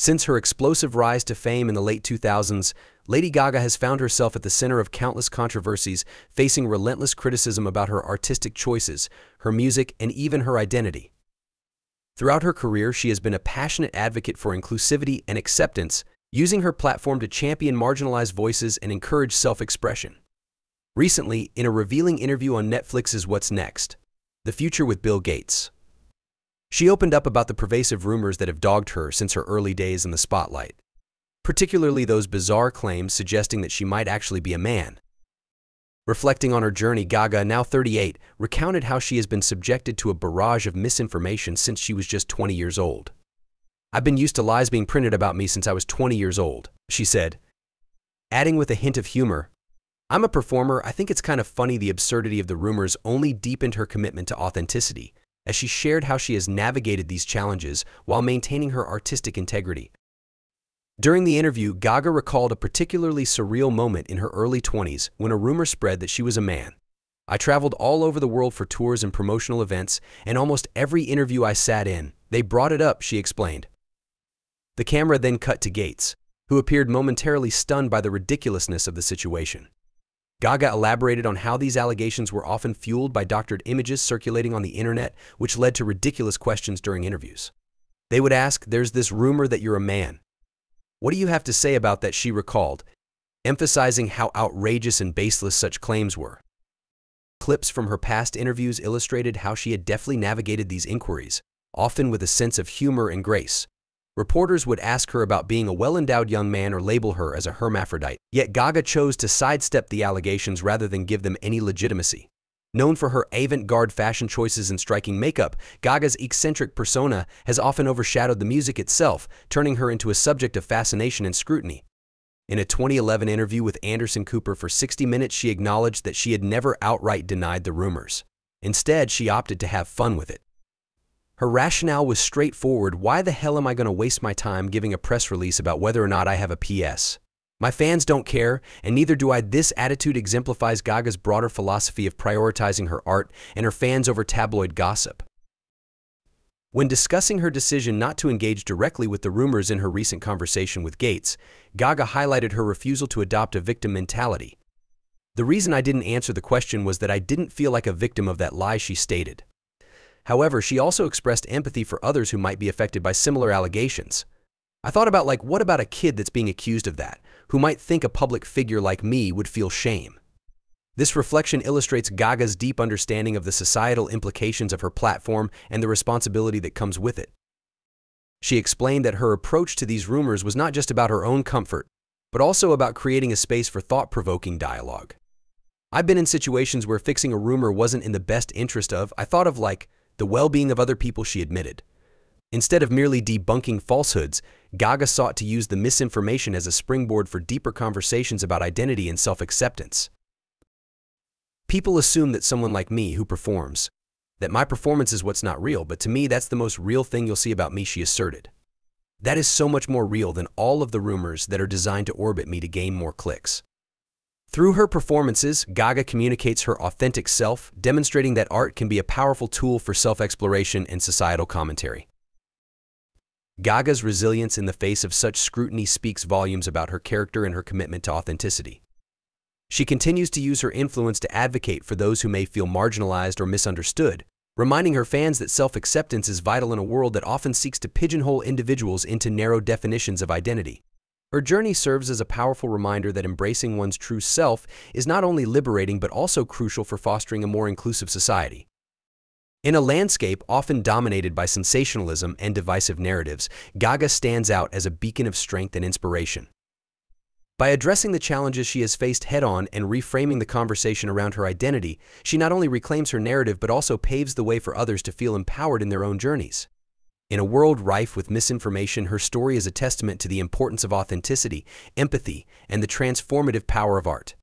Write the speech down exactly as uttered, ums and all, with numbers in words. Since her explosive rise to fame in the late two thousands, Lady Gaga has found herself at the center of countless controversies, facing relentless criticism about her artistic choices, her music, and even her identity. Throughout her career, she has been a passionate advocate for inclusivity and acceptance, using her platform to champion marginalized voices and encourage self-expression. Recently, in a revealing interview on Netflix's What's Next? The Future with Bill Gates, she opened up about the pervasive rumors that have dogged her since her early days in the spotlight, particularly those bizarre claims suggesting that she might actually be a man. Reflecting on her journey, Gaga, now thirty-eight, recounted how she has been subjected to a barrage of misinformation since she was just twenty years old. "I've been used to lies being printed about me since I was twenty years old," she said, adding with a hint of humor, "I'm a performer. I think it's kind of funny." The absurdity of the rumors only deepened her commitment to authenticity, as she shared how she has navigated these challenges while maintaining her artistic integrity. During the interview, Gaga recalled a particularly surreal moment in her early twenties when a rumor spread that she was a man. "I traveled all over the world for tours and promotional events, and almost every interview I sat in, they brought it up," she explained. The camera then cut to Gates, who appeared momentarily stunned by the ridiculousness of the situation. Gaga elaborated on how these allegations were often fueled by doctored images circulating on the internet, which led to ridiculous questions during interviews. They would ask, "There's this rumor that you're a man. What do you have to say about that?" she recalled, emphasizing how outrageous and baseless such claims were. Clips from her past interviews illustrated how she had deftly navigated these inquiries, often with a sense of humor and grace. Reporters would ask her about being a well-endowed young man or label her as a hermaphrodite, yet Gaga chose to sidestep the allegations rather than give them any legitimacy. Known for her avant-garde fashion choices and striking makeup, Gaga's eccentric persona has often overshadowed the music itself, turning her into a subject of fascination and scrutiny. In a twenty eleven interview with Anderson Cooper for sixty minutes, she acknowledged that she had never outright denied the rumors. Instead, she opted to have fun with it. Her rationale was straightforward. "Why the hell am I going to waste my time giving a press release about whether or not I have a P S? My fans don't care, and neither do I." This attitude exemplifies Gaga's broader philosophy of prioritizing her art and her fans over tabloid gossip. When discussing her decision not to engage directly with the rumors in her recent conversation with Gates, Gaga highlighted her refusal to adopt a victim mentality. "The reason I didn't answer the question was that I didn't feel like a victim of that lie," she stated. However, she also expressed empathy for others who might be affected by similar allegations. "I thought about, like, what about a kid that's being accused of that, who might think a public figure like me would feel shame?" This reflection illustrates Gaga's deep understanding of the societal implications of her platform and the responsibility that comes with it. She explained that her approach to these rumors was not just about her own comfort, but also about creating a space for thought-provoking dialogue. "I've been in situations where fixing a rumor wasn't in the best interest of, I thought of, like, the well-being of other people," she admitted. Instead of merely debunking falsehoods, Gaga sought to use the misinformation as a springboard for deeper conversations about identity and self-acceptance. "People assume that someone like me who performs, that my performance is what's not real, but to me that's the most real thing you'll see about me," she asserted. "That is so much more real than all of the rumors that are designed to orbit me to gain more clicks." Through her performances, Gaga communicates her authentic self, demonstrating that art can be a powerful tool for self-exploration and societal commentary. Gaga's resilience in the face of such scrutiny speaks volumes about her character and her commitment to authenticity. She continues to use her influence to advocate for those who may feel marginalized or misunderstood, reminding her fans that self-acceptance is vital in a world that often seeks to pigeonhole individuals into narrow definitions of identity. Her journey serves as a powerful reminder that embracing one's true self is not only liberating but also crucial for fostering a more inclusive society. In a landscape often dominated by sensationalism and divisive narratives, Gaga stands out as a beacon of strength and inspiration. By addressing the challenges she has faced head-on and reframing the conversation around her identity, she not only reclaims her narrative but also paves the way for others to feel empowered in their own journeys. In a world rife with misinformation, her story is a testament to the importance of authenticity, empathy, and the transformative power of art.